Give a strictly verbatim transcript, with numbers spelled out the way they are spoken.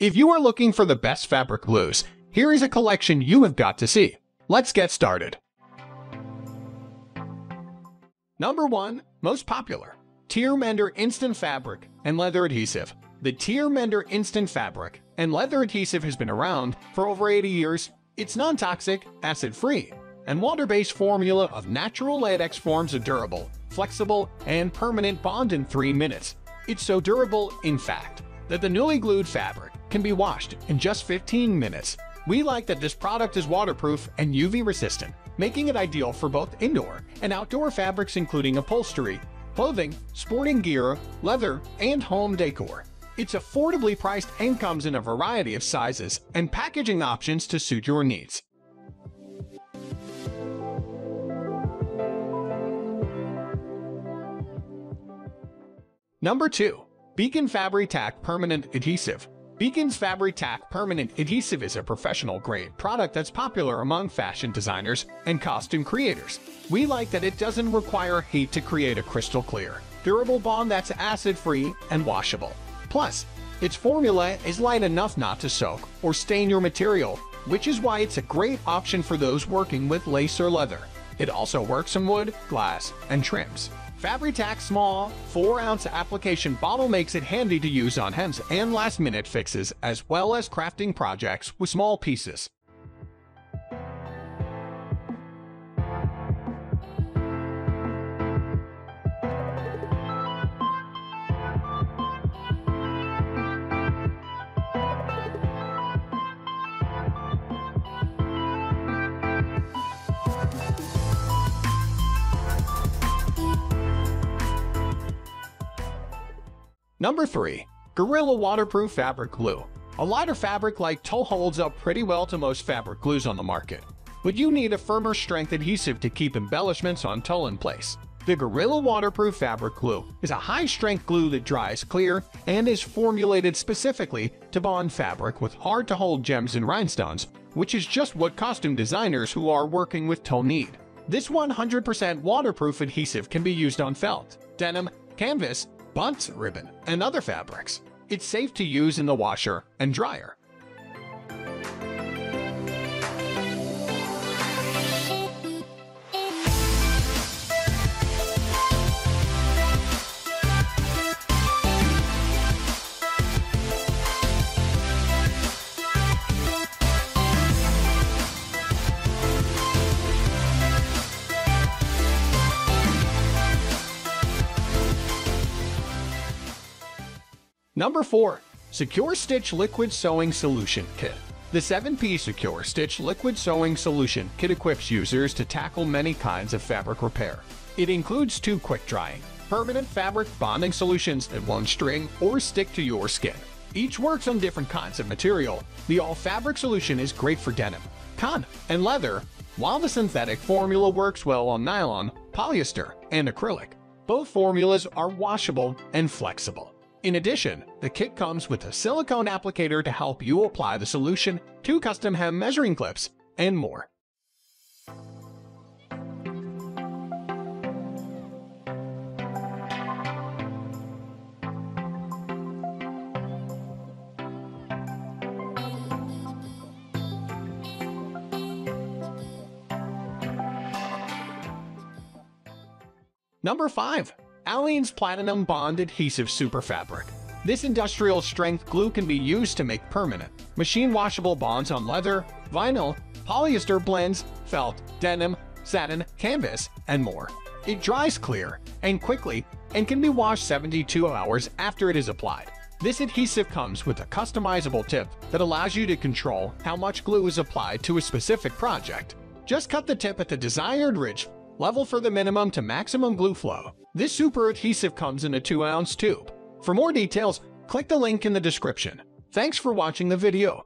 If you are looking for the best fabric glues, here is a collection you have got to see. Let's get started. Number one. Most popular. Tear Mender Instant Fabric and Leather Adhesive. The Tear Mender Instant Fabric and Leather Adhesive has been around for over eighty years. It's non-toxic, acid-free, and water-based formula of natural latex forms a durable, flexible, and permanent bond in three minutes. It's so durable, in fact, that the newly glued fabric can be washed in just fifteen minutes. We like that this product is waterproof and U V resistant, making it ideal for both indoor and outdoor fabrics including upholstery, clothing, sporting gear, leather, and home decor. It's affordably priced and comes in a variety of sizes and packaging options to suit your needs. Number two. Beacon Fabri-Tac Permanent Adhesive. Beacon's Fabri-Tac Permanent Adhesive is a professional-grade product that's popular among fashion designers and costume creators. We like that it doesn't require heat to create a crystal-clear, durable bond that's acid-free and washable. Plus, its formula is light enough not to soak or stain your material, which is why it's a great option for those working with lace or leather. It also works in wood, glass, and trims. Fabri-Tac's small, four ounce application bottle makes it handy to use on hems and last-minute fixes as well as crafting projects with small pieces. Number three. Gorilla Waterproof Fabric Glue. A lighter fabric like tow holds up pretty well to most fabric glues on the market, but you need a firmer strength adhesive to keep embellishments on tow in place. The Gorilla Waterproof Fabric Glue is a high-strength glue that dries clear and is formulated specifically to bond fabric with hard-to-hold gems and rhinestones, which is just what costume designers who are working with tow need. This one hundred percent waterproof adhesive can be used on felt, denim, canvas, bunts, ribbon, and other fabrics. It's safe to use in the washer and dryer. Number four. Secure Stitch Liquid Sewing Solution Kit. The seven piece Secure Stitch Liquid Sewing Solution Kit equips users to tackle many kinds of fabric repair. It includes two quick-drying, permanent fabric bonding solutions that won't string or stick to your skin. Each works on different kinds of material. The all-fabric solution is great for denim, cotton, and leather, while the synthetic formula works well on nylon, polyester, and acrylic. Both formulas are washable and flexible. In addition, the kit comes with a silicone applicator to help you apply the solution, two custom hem measuring clips, and more. Number five. Aleene's Platinum Bond Adhesive Super Fabric. This industrial strength glue can be used to make permanent, machine-washable bonds on leather, vinyl, polyester blends, felt, denim, satin, canvas, and more. It dries clear and quickly and can be washed seventy-two hours after it is applied. This adhesive comes with a customizable tip that allows you to control how much glue is applied to a specific project. Just cut the tip at the desired ridge level for the minimum to maximum glue flow. This super adhesive comes in a two ounce tube. For more details, click the link in the description. Thanks for watching the video.